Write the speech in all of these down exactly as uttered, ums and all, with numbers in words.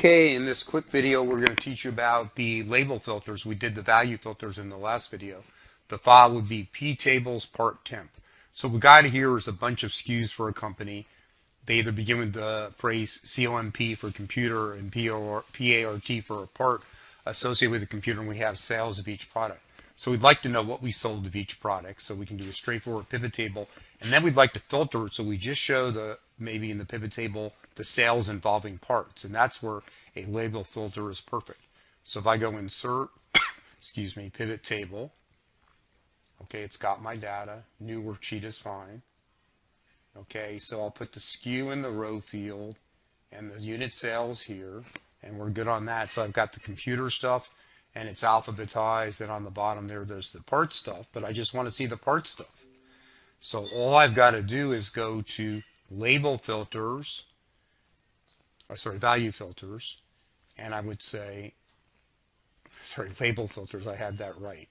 Okay, in this quick video, we're going to teach you about the label filters. We did the value filters in the last video. The file would be PivotTables part temp. So what we got here is a bunch of S K Us for a company. They either begin with the phrase C O M P for computer and P A R T for a part associated with the computer, and we have sales of each product. So we'd like to know what we sold of each product, so we can do a straightforward pivot table. And then we'd like to filter it so we just show the, maybe in the pivot table, the sales involving parts. And that's where a label filter is perfect. So if I go insert, excuse me, pivot table. Okay, it's got my data. New worksheet is fine. Okay, so I'll put the S K U in the row field and the unit sales here. And we're good on that. So I've got the computer stuff and it's alphabetized. And on the bottom there, there's the part stuff. But I just want to see the part stuff. So all I've got to do is go to label filters, or sorry, value filters, and I would say, sorry, label filters, I had that right.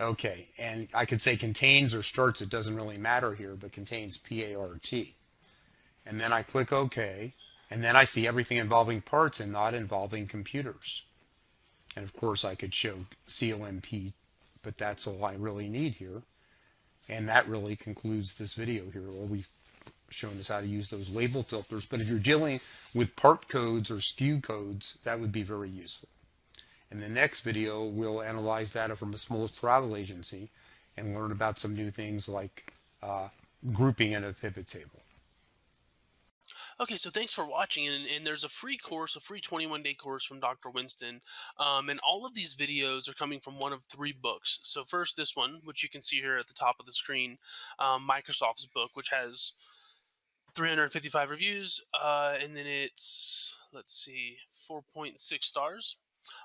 Okay, and I could say contains or starts, it doesn't really matter here, but contains P A R T. And then I click OK, and then I see everything involving parts and not involving computers. And of course I could show C O M P, but that's all I really need here. And that really concludes this video here, where we've shown us how to use those label filters. But if you're dealing with part codes or S K U codes, that would be very useful. In the next video, we'll analyze data from a small travel agency and learn about some new things like uh, grouping in a pivot table. Okay, so thanks for watching, and, and there's a free course, a free twenty-one day course from Doctor Winston, um, and all of these videos are coming from one of three books. So first, this one, which you can see here at the top of the screen, um, Microsoft's book, which has three hundred fifty-five reviews, uh, and then it's, let's see, four point six stars.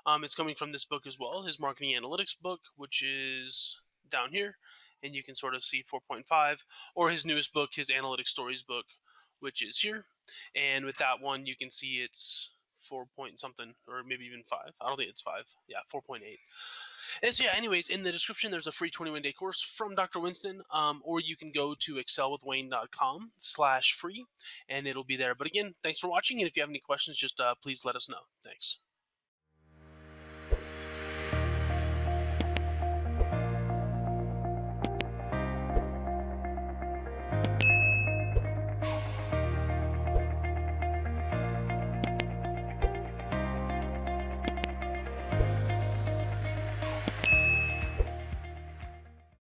Um, it's coming from this book as well, his Marketing Analytics book, which is down here, and you can sort of see four point five, or his newest book, his Analytic Stories book, which is here. And with that one, you can see it's four point something, or maybe even five. I don't think it's five. Yeah, four point eight. And so yeah, anyways, in the description, there's a free twenty-one day course from Doctor Winston, um, or you can go to excel with Wayne dot com slash free, and it'll be there. But again, thanks for watching. And if you have any questions, just uh, please let us know. Thanks.